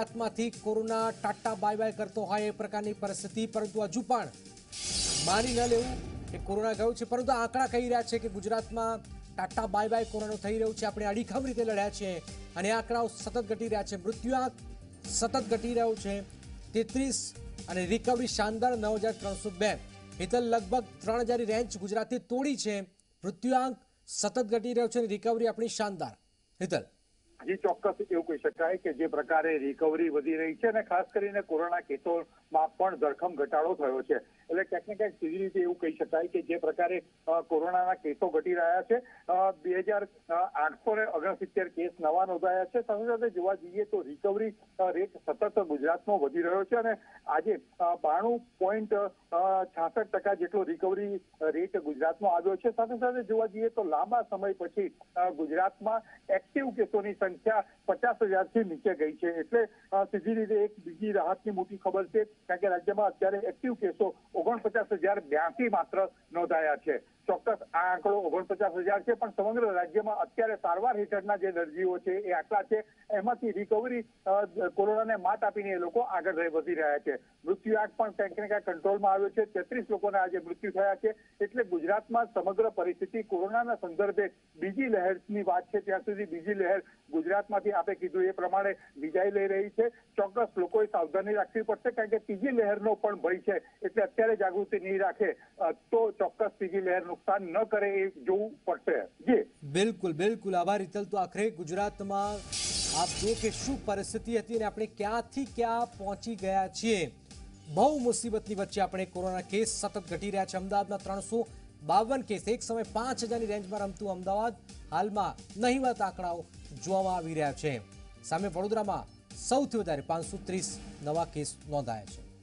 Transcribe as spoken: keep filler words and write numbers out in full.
गुजरातमांथी corona tata bye bye करतो होय ए प्रकारनी परिस्थिति, परंतु हजू पण मानी न लेवू कोरोना गयो छे। परंतु आंकड़ा कही रह्या छे कि गुजरात में टाटा बाय बाय कोरोना थई रह्यो छे। आपणे अडीखम रीते लड्या छे अने आंकड़ाओ सतत घटी रह्या छे, मृत्युआंक सतत घटी रह्यो छे तेत्रीस अने रिकवरी शानदार नौ हज़ार त्रण सौ बे हितल लगभग त्रण हज़ार रेंज गुजराते तोड़ी छे। मृत्युआंक सतत घटी रह्यो छे, रिकवरी अपनी शानदार हितल जी चौक्स एवं कही सकते कि जे प्रकार रिकवरी वधी रही है, खास कर कोरोना केसों में धरखम घटाड़ो थयो छे। एटले क्यांक ने क्यांक सीधी रीते एवं कही सकते कि जे प्रकार कोरोना केसों घटी रहा है, बे हजार आठ सौ ओगणसित्तेर केस नवा नोंधाया है। साथ साथ जोवा जईए तो रिकवरी रेट सतत गुजरात में वधी रह्यो छे अने आजे बाणु पॉइंट छासठ टका जेटलो रिकवरी रेट गुजरात में आव्यो छे। साथ साथ जोवा जईए तो लांबा समय पछी गुजरात में एक्टिव केसों की संख्या पचास हजार से नीचे गई है। एटले सीधी रीते एक बीजी राहत की मोटी खबर है, कारण के राज्य में अत्यारे एक्टिव केसों ओगणपचास हजार ब्यासी मात्र नोंधाया है। चौक्स आ आंकड़ो ओगणपचास हजार है, पण समग्र राज्य में अत्यारे सारवार हेठळना जे दर्दीओ छे ए आंकड़ा छे एमांथी रिकवरी कोरोना ने मात आपीने ए लोको आगळ वधी रह्या छे। मृत्युआंक पण क्यांक ने क्यांक कंट्रोल में आव्यो छे, तेत्रीस लोकोना आजे मृत्यु थया छे। एटले गुजरात में समग्र परिस्थिति कोरोनाना संदर्भे बीजी लहरनी वात छे, त्यां सुधी बीजी लहर गुजरातमांथी आपणे कीधुं ए प्रमाणे विजय लई रही छे। चौक्स लोकोए सावधानी राखवी पड़शे, कारण के तीजी लहरनो पण भय छे। एटले अत्यारे जागृति नहीं राखे तो चौक्स तीजी लहर नुकसान न करे जो पड़ते है। जी बिल्कुल बिल्कुल आभार रितल। तो आखिर गुजरात में आप जो कि शू परिस्थिति थी ने अपने क्या थी क्या पहुंची गया छे। बहु मुसीबत की वच्चे अपने कोरोना केस सतत घटी रहा है। अमदावाद में त्रण सौ बावन केस, एक समय पांच हज़ार रेंज में रमतु अमदावाद हाल में नहीवत आंकड़ाओ जोवा आवी रह्या छे। सामे वडोदरा में सौथी वधारे पांच सौ तीस नवा केस नोंधाया है।